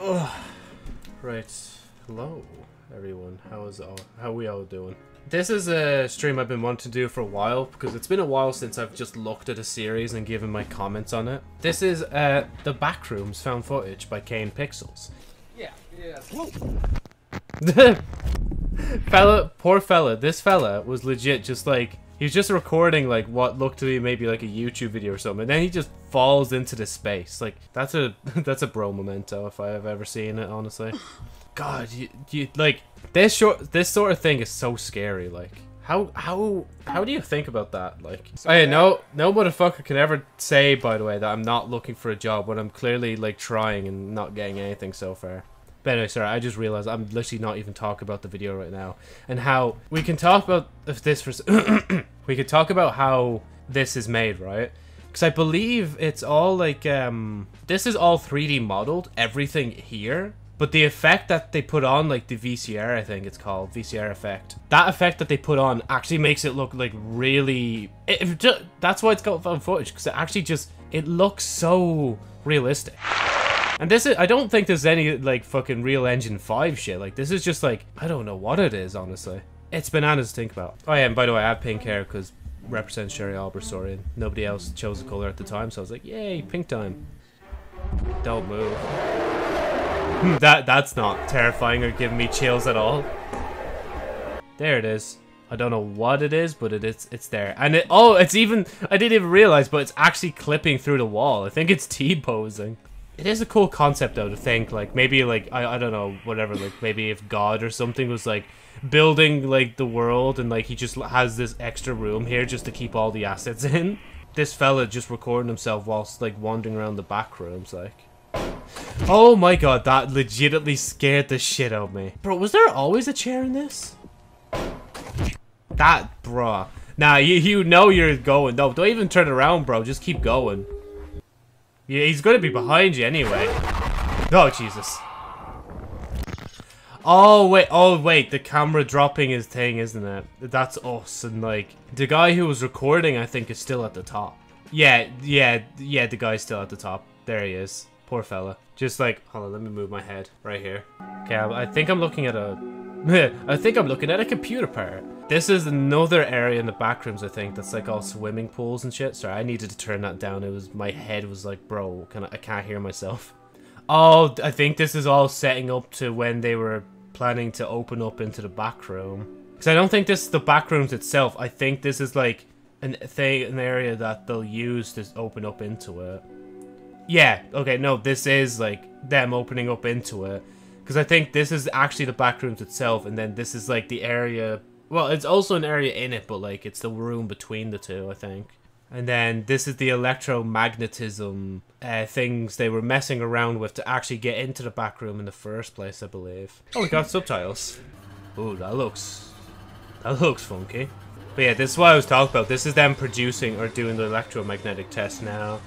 Ugh. Right. Hello, everyone. How are we all doing? This is a stream I've been wanting to do for a while, because it's been a while since I've just looked at a series and given my comments on it. This is The Backrooms Found Footage by Kane Pixels. Yeah. Poor fella. This fella was legit just like, he was just recording like what looked to be maybe like a YouTube video or something, and then he just falls into the space. Like, that's a bro memento if I have ever seen it, honestly. God, you like this sort of thing is so scary. Like, how do you think about that? Like, so hey, no motherfucker can ever say, by the way, that I'm not looking for a job when I'm clearly like trying and not getting anything so far. But anyway, sorry, I just realized I'm literally not even talking about the video right now, and how we can talk about if this for we could talk about how this is made, right? Because I believe it's all like this is all 3D modeled, everything here. But the effect that they put on, like the VCR, I think it's called, VCR effect. That effect that they put on actually makes it look like really... that's why it's called found footage, because it actually just... It looks so realistic. And this is... I don't think there's any, like, fucking Real Engine 5 shit. Like, this is just, like... I don't know what it is, honestly. It's bananas to think about. Oh, yeah, and by the way, I have pink hair, because represents Sherry Albersaurian. Nobody else chose the color at the time, so I was like, yay, pink time. Don't move. That's not terrifying or giving me chills at all. There it is. I don't know what it is, but it's there. And it, oh, it's even, I didn't even realize, but it's actually clipping through the wall. I think it's T-posing. It is a cool concept though, to think like maybe like I don't know, whatever, like maybe if God or something was like building like the world, and like he just has this extra room here just to keep all the assets in. This fella just recording himself whilst like wandering around the back rooms like. Oh my god, that legitimately scared the shit out of me. Bro, was there always a chair in this? That, bruh. Nah, you know you're going. No, don't even turn around, bro. Just keep going. Yeah, he's gonna be behind you anyway. Oh, Jesus. Oh, wait. The camera dropping his thing, isn't it? That's us. And, like, the guy who was recording, I think, is still at the top. Yeah, the guy's still at the top. There he is. Poor fella. Just like, hold on, let me move my head right here. Okay, I think I'm looking at a... I think I'm looking at a computer part. This is another area in the back rooms, I think, that's like all swimming pools and shit. Sorry, I needed to turn that down. It was, my head was like, bro, I can't hear myself. Oh, I think this is all setting up to when they were planning to open up into the back room. Because I don't think this is the back rooms itself. I think this is like an area that they'll use to open up into it. Yeah, okay, no, this is, like, them opening up into it. Because I think this is actually the back rooms itself, and then this is, like, the area... Well, it's also an area in it, but, like, it's the room between the two, I think. And then this is the electromagnetism things they were messing around with to actually get into the back room in the first place, I believe. Oh, we got subtitles. Ooh, that looks funky. But yeah, this is what I was talking about. This is them producing or doing the electromagnetic test now.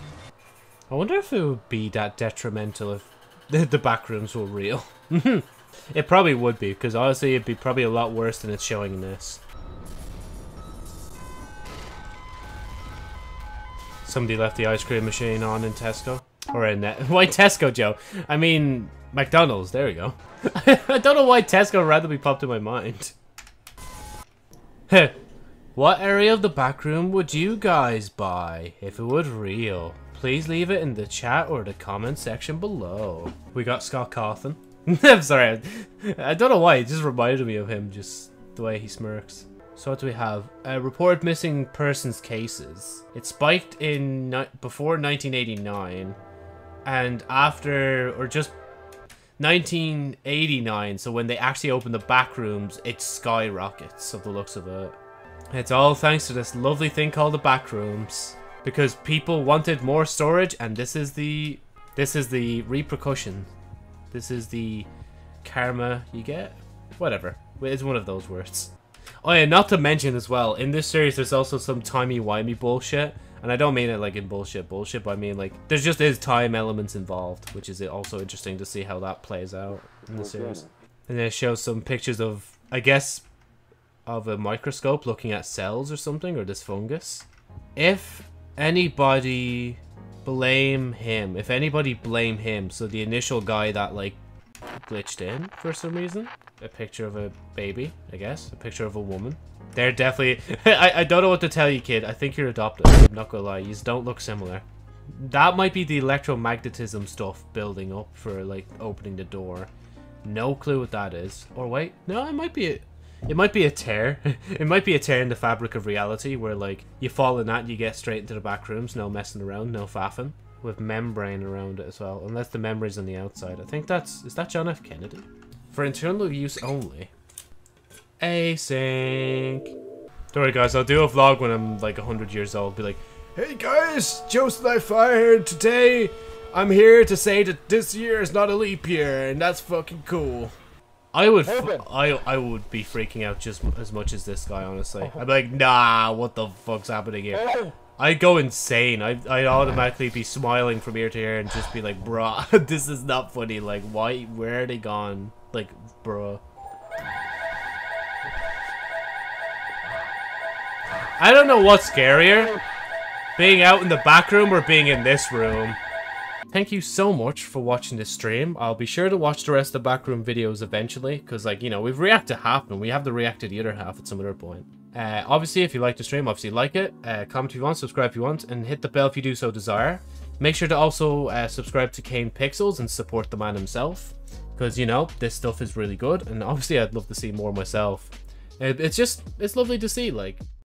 I wonder if it would be that detrimental if the backrooms were real. It probably would be, because honestly it'd be probably a lot worse than it's showing in this. Somebody left the ice cream machine on in Tesco. Or in that. Why Tesco, Joe? I mean, McDonald's, there we go. I don't know why Tesco randomly popped in my mind. Heh. What area of the backroom would you guys buy if it was real? Please leave it in the chat or the comment section below. We got Scott Cawthon. I'm sorry, I don't know why, it just reminded me of him, just the way he smirks. So what do we have? Reported missing persons cases. It spiked in before 1989 and after, or just 1989, so when they actually open the back rooms, it skyrockets of the looks of it. It's all thanks to this lovely thing called the back rooms. Because people wanted more storage, and this is the repercussion. This is the karma you get. Whatever. It's one of those words. Oh yeah, not to mention as well, in this series there's also some timey-wimey bullshit. And I don't mean it like in bullshit, but I mean like there just is time elements involved, which is also interesting to see how that plays out in the series. And then it shows some pictures of, I guess, of a microscope looking at cells or something, or this fungus. If anybody blame him. If anybody, blame him. So the initial guy that, like, glitched in for some reason. A picture of a baby, I guess. A picture of a woman. They're definitely... I don't know what to tell you, kid. I think you're adopted. I'm not gonna lie. You don't look similar. That might be the electromagnetism stuff building up for, like, opening the door. No clue what that is. Or wait. No, it might be... It might be a tear. It might be a tear in the fabric of reality where, like, you fall in that and you get straight into the back rooms. No messing around. No faffing. With membrane around it as well. Unless the membrane's on the outside. I think that's... Is that John F. Kennedy? For internal use only. Async. Don't worry, guys. I'll do a vlog when I'm, like, 100 years old. Be like, hey, guys! Josephnite Flyer. Today, I'm here to say that this year is not a leap year. And that's fucking cool. I would be freaking out just as much as this guy, honestly. I'm like, nah, what the fuck's happening here? I'd go insane. I'd automatically be smiling from ear to ear and just be like, bruh, this is not funny. Like, why? Where are they gone? Like, bruh. I don't know what's scarier, being out in the back room or being in this room. Thank you so much for watching this stream. I'll be sure to watch the rest of the backroom videos eventually, because, like, you know, we've reacted half and we have to react to the other half at some other point. Obviously, if you like the stream, obviously like it. Comment if you want, subscribe if you want, and hit the bell if you do so desire. Make sure to also subscribe to Kane Pixels and support the man himself, because, you know, this stuff is really good, and obviously I'd love to see more myself. It's just, it's lovely to see, like...